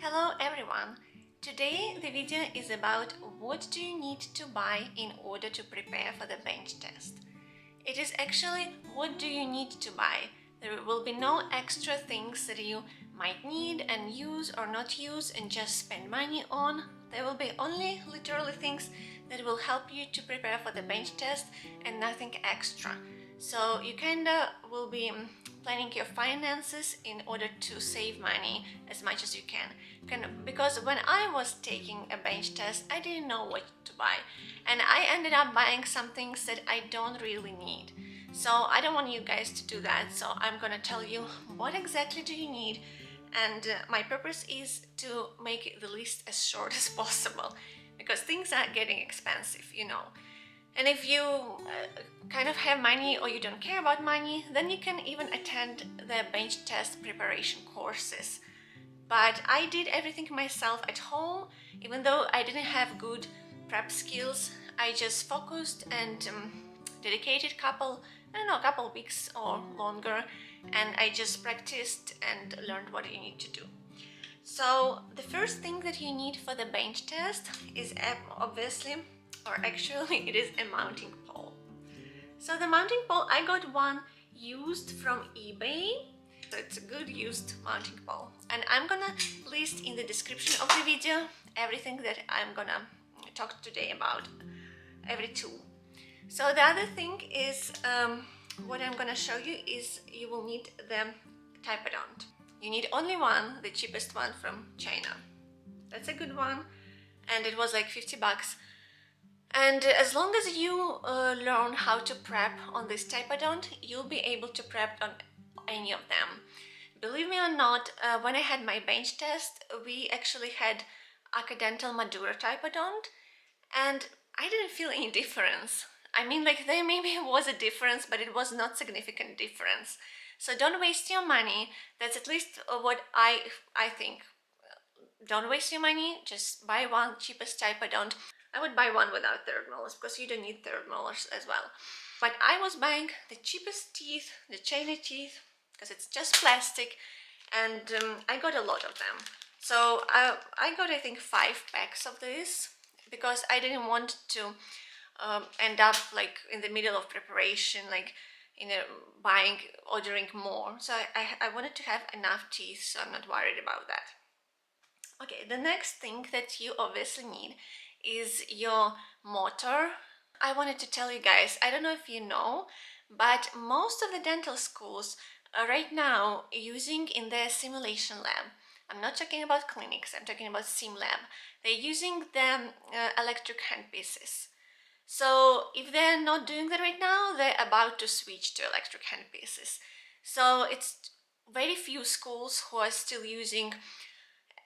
Hello everyone! Today the video is about what do you need to buy in order to prepare for the bench test. It is actually what do you need to buy. There will be no extra things that you might need and use or not use and just spend money on. There will be only literally things that will help you to prepare for the bench test and nothing extra. So you kinda will be planning your finances in order to save money as much as you can. Because when I was taking a bench test, I didn't know what to buy. And I ended up buying some things that I don't really need. So I don't want you guys to do that. So I'm gonna tell you what exactly do you need. And my purpose is to make the list as short as possible. Because things are getting expensive, you know. And if you kind of have money or you don't care about money, then you can even attend the bench test preparation courses. But I did everything myself at home. Even though I didn't have good prep skills, I just focused and dedicated a couple weeks or longer, and I just practiced and learned what you need to do. So the first thing that you need for the bench test is actually it is a mounting pole. So the mounting pole, I got one used from eBay. So it's a good used mounting pole. And I'm gonna list in the description of the video everything that I'm gonna talk today about, every tool. So the other thing is, what I'm gonna show you is you will need the typodont. You need only one, the cheapest one from China. That's a good one. And it was like 50 bucks. And as long as you learn how to prep on this typodont, you'll be able to prep on any of them. Believe me or not, when I had my bench test, we actually had Acadental Maduro typodont, and I didn't feel any difference. I mean, like, there maybe was a difference, but it was not significant difference. So don't waste your money. That's at least what I think. Don't waste your money, just buy one, cheapest typodont. I would buy one without third molars because you don't need third molars as well. But I was buying the cheapest teeth, the China teeth, because it's just plastic, and I got a lot of them. So I got, I think, 5 packs of this because I didn't want to end up like in the middle of preparation, like in ordering more. So I wanted to have enough teeth, so I'm not worried about that. Okay, the next thing that you obviously need is your motor. I wanted to tell you guys, I don't know if you know, but most of the dental schools are right now using in their simulation lab. I'm not talking about clinics, I'm talking about sim lab. They're using the electric handpieces. So if they're not doing that right now, they're about to switch to electric handpieces. So it's very few schools who are still using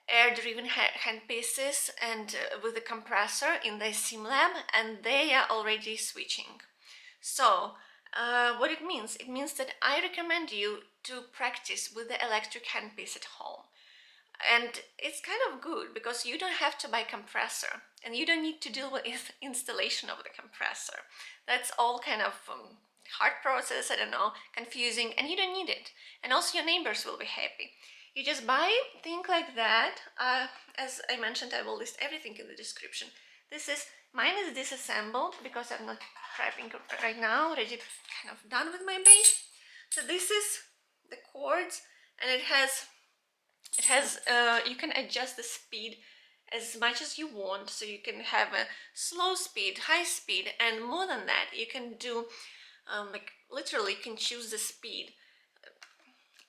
air-driven handpieces and with a compressor in the sim lab, and they are already switching. So what it means that I recommend you to practice with the electric handpiece at home. And it's kind of good because you don't have to buy compressor and you don't need to deal with installation of the compressor. That's all kind of hard process, I don't know, confusing, and you don't need it. And also your neighbors will be happy. You just buy things like that. As I mentioned, I will list everything in the description. Mine is disassembled because I'm not prepping right now, already kind of done with my bench. So this is the cords, and it has you can adjust the speed as much as you want. So you can have a slow speed, high speed, and more than that, you can do like literally you can choose the speed.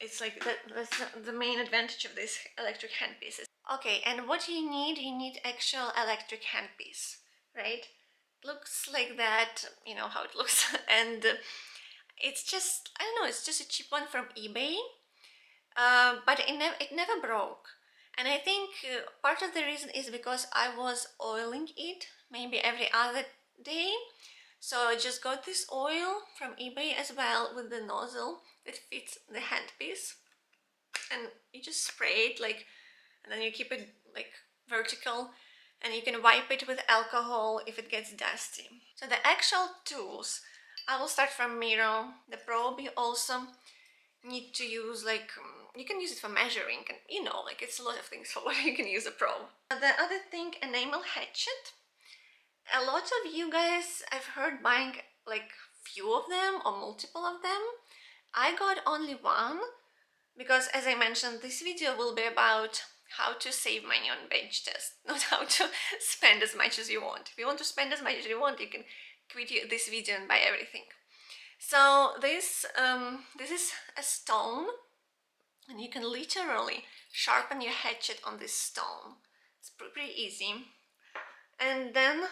It's like that's the main advantage of these electric handpieces. Okay, and what you need actual electric handpiece, right? Looks like that, you know how it looks. And it's just, I don't know, it's just a cheap one from eBay, but it never broke. And I think part of the reason is because I was oiling it maybe every other day. So I just got this oil from eBay as well with the nozzle that fits the handpiece, and you just spray it like, and then you keep it like vertical, and you can wipe it with alcohol if it gets dusty. So the actual tools, I will start from mirror, the probe also, need to use, like, you can use it for measuring, and you know, like, it's a lot of things for what you can use a probe. The other thing, enamel hatchet. A lot of you guys, I've heard, buying like few of them or multiple of them. I got only one because, as I mentioned, this video will be about how to save money on bench test, not how to spend as much as you want. If you want to spend as much as you want, you can quit this video and buy everything. So this is a stone, and you can literally sharpen your hatchet on this stone. It's pretty easy. And then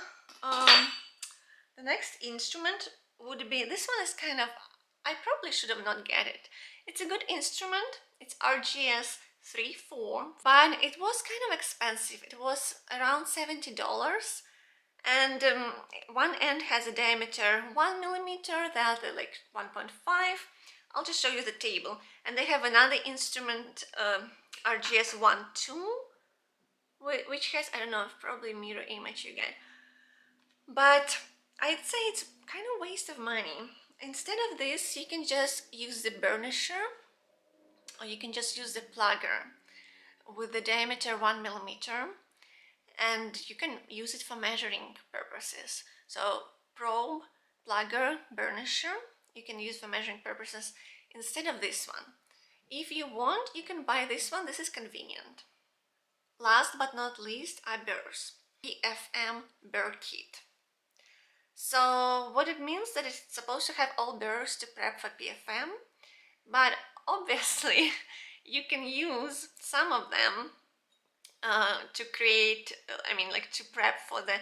the next instrument would be, this one is kind of, I probably should have not get it. It's a good instrument. It's RGS 3 4, but it was kind of expensive. It was around $70, and one end has a diameter 1 millimeter, the other like 1.5. I'll just show you the table. And they have another instrument, RGS 1 2, which has, I don't know, probably mirror image you get. But I'd say it's kind of waste of money. Instead of this, you can just use the burnisher, or you can just use the plugger with the diameter 1 millimeter, and you can use it for measuring purposes. So probe, plugger, burnisher, you can use for measuring purposes instead of this one. If you want, you can buy this one. This is convenient. Last but not least are burrs. EFM Burr Kit. So what it means, that it's supposed to have all burrs to prep for PFM, but obviously you can use some of them to create, I mean, like, to prep for the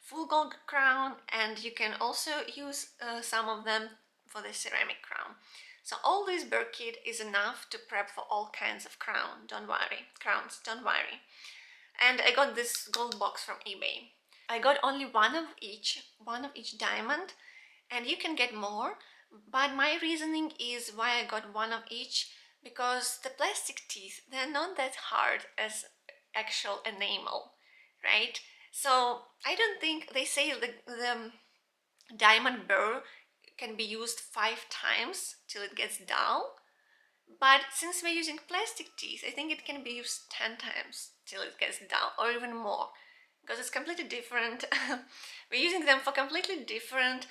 full gold crown, and you can also use some of them for the ceramic crown. So all this burr kit is enough to prep for all kinds of crown, don't worry, crowns, don't worry. And I got this gold box from eBay. I got only one of each diamond, and you can get more, but my reasoning is why I got one of each, because the plastic teeth, they're not that hard as actual enamel, right? So I don't think, they say the diamond burr can be used 5 times till it gets dull, but since we're using plastic teeth, I think it can be used 10 times till it gets dull, or even more, because it's completely different. We're using them for completely different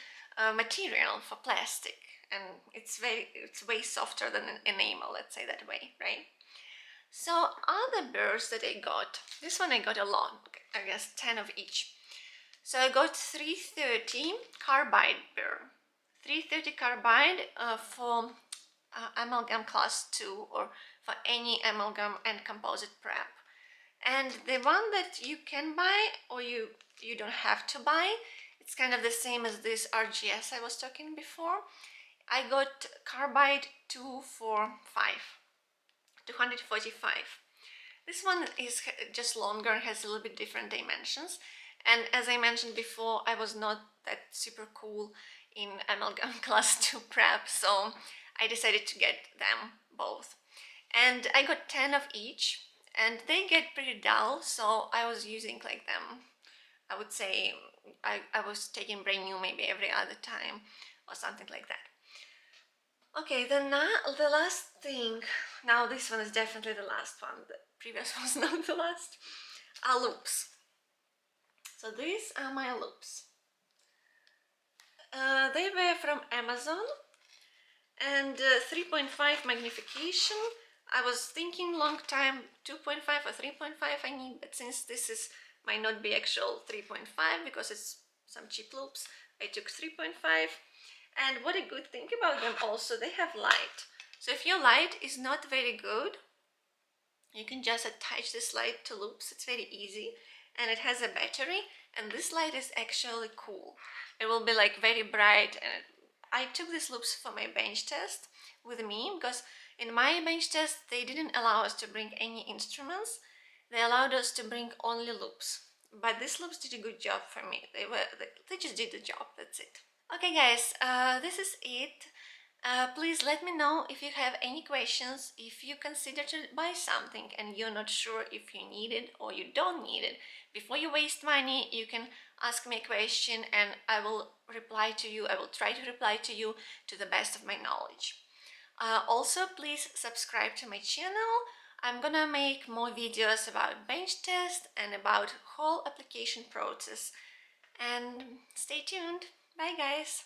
material, for plastic, and it's way softer than an enamel, let's say that way, right? So other burrs that I got, this one I got a lot, I guess 10 of each. So I got 330 carbide burr. 330 carbide for amalgam class 2, or for any amalgam and composite prep. And the one that you can buy, or you don't have to buy, it's kind of the same as this RGS I was talking before. I got Carbide 245. This one is just longer and has a little bit different dimensions. And as I mentioned before, I was not that super cool in amalgam class 2 prep, so I decided to get them both. And I got 10 of each, and they get pretty dull, so I was using like them, I would say, I was taking brand new maybe every other time or something like that. Okay, then the last thing, now this one is definitely the last one, the previous one was not the last, are loops. So these are my loops. They were from Amazon, and 3.5 magnification. I was thinking long time 2.5 or 3.5 I need, but since this is might not be actual 3.5 because it's some cheap loops, I took 3.5. And what a good thing about them also, they have light. So if your light is not very good, you can just attach this light to loops. It's very easy, and it has a battery, and this light is actually cool. It will be like very bright, and I took these loops for my bench test with me, because in my bench test they didn't allow us to bring any instruments. They allowed us to bring only loops, but these loops did a good job for me. They just did the job, that's it. Okay guys, this is it. Please let me know if you have any questions, if you consider to buy something and you're not sure if you need it or you don't need it. Before you waste money, you can ask me a question, and I will reply to you. I will try to reply to you to the best of my knowledge. Also, please subscribe to my channel. I'm gonna make more videos about bench test and about whole application process. And stay tuned. Bye guys!